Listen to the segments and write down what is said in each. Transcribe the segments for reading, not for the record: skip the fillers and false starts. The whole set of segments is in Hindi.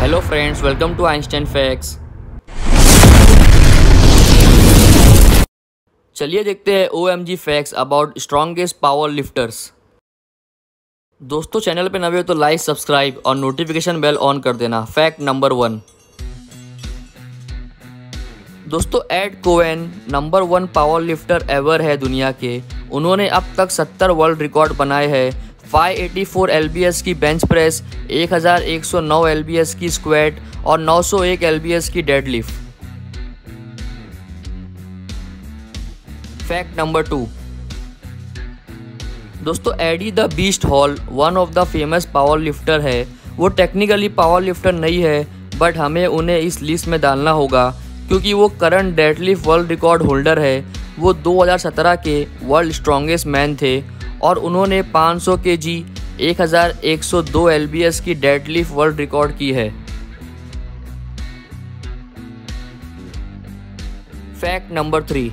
Hello friends, welcome to Einstein facts. चलिए देखते हैं OMG facts about strongest power lifters. दोस्तों, चैनल पे नए हो तो लाइक, सब्सक्राइब और नोटिफिकेशन बेल ऑन कर देना। Fact number 1। दोस्तों, Ed Coan number 1 power lifter ever है दुनिया के। उन्होंने अब तक 70 वर्ल्ड रिकॉर्ड बनाए हैं। 584 LBS की बेंच प्रेस, 1109 LBS की स्क्वैट और 901 LBS की डेडलिफ्ट। Fact number 2। दोस्तों, Eddie the beast Hall one of the famous power lifter है। वो टेक्निकली पावर लिफ्टर नहीं है, बट हमें उन्हें इस लिस्ट में डालना होगा क्योंकि वो current deadlift world record holder है। वो 2017 के वर्ल्ड स्ट्रॉन्गेस्ट मैन थे और उन्होंने 500 kg 1102 LBS की डेडलिफ्ट वर्ल्ड रिकॉर्ड की है। Fact number 3।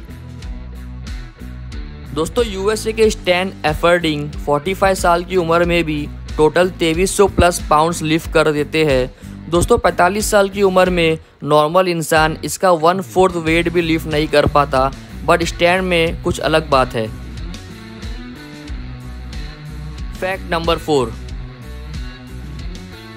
दोस्तों, USA के स्टैन एफर्डिंग 45 साल की उम्र में भी टोटल 2300 प्लस पाउंड्स लिफ्ट कर देते हैं। दोस्तों, 45 साल की उम्र में नॉर्मल इंसान इसका 1/4 वेट भी लिफ्ट नहीं कर पाता, बट स्टैन में कुछ अलग बात है। Fact number 4।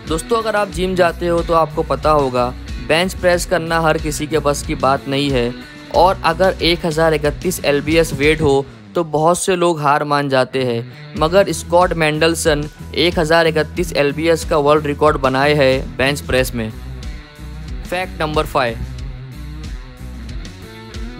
दोस्तों, अगर आप जिम जाते हो तो आपको पता होगा बेंच प्रेस करना हर किसी के बस की बात नहीं है, और अगर 1031 LBS वेट हो तो बहुत से लोग हार मान जाते हैं। मगर स्कॉट मेंडलसन 1031 LBS का वर्ल्ड रिकॉर्ड बनाए है बेंच प्रेस में। Fact number 5।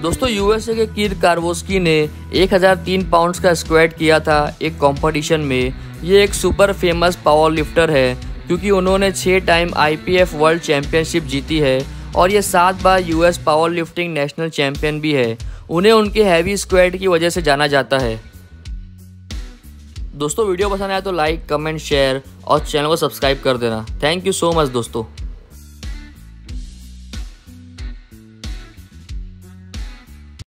दोस्तों, USA के किर्क कारवोस्की ने 1003 पाउंड्स का स्क्वैट किया था एक कंपटीशन में। ये एक सुपर फेमस पावर लिफ्टर है क्योंकि उन्होंने 6 टाइम IPF वर्ल्ड चैम्पियनशिप जीती है और ये 7 बार US power lifting national champion भी है। उन्हें उनके हैवी स्क्वैट की वजह से जाना जाता है। दोस्तों, वीडियो पसंद आया तो लाइक, कमेंट, शेयर और चैनल को सब्सक्राइब कर देना। थैंक यू सो मच दोस्तों।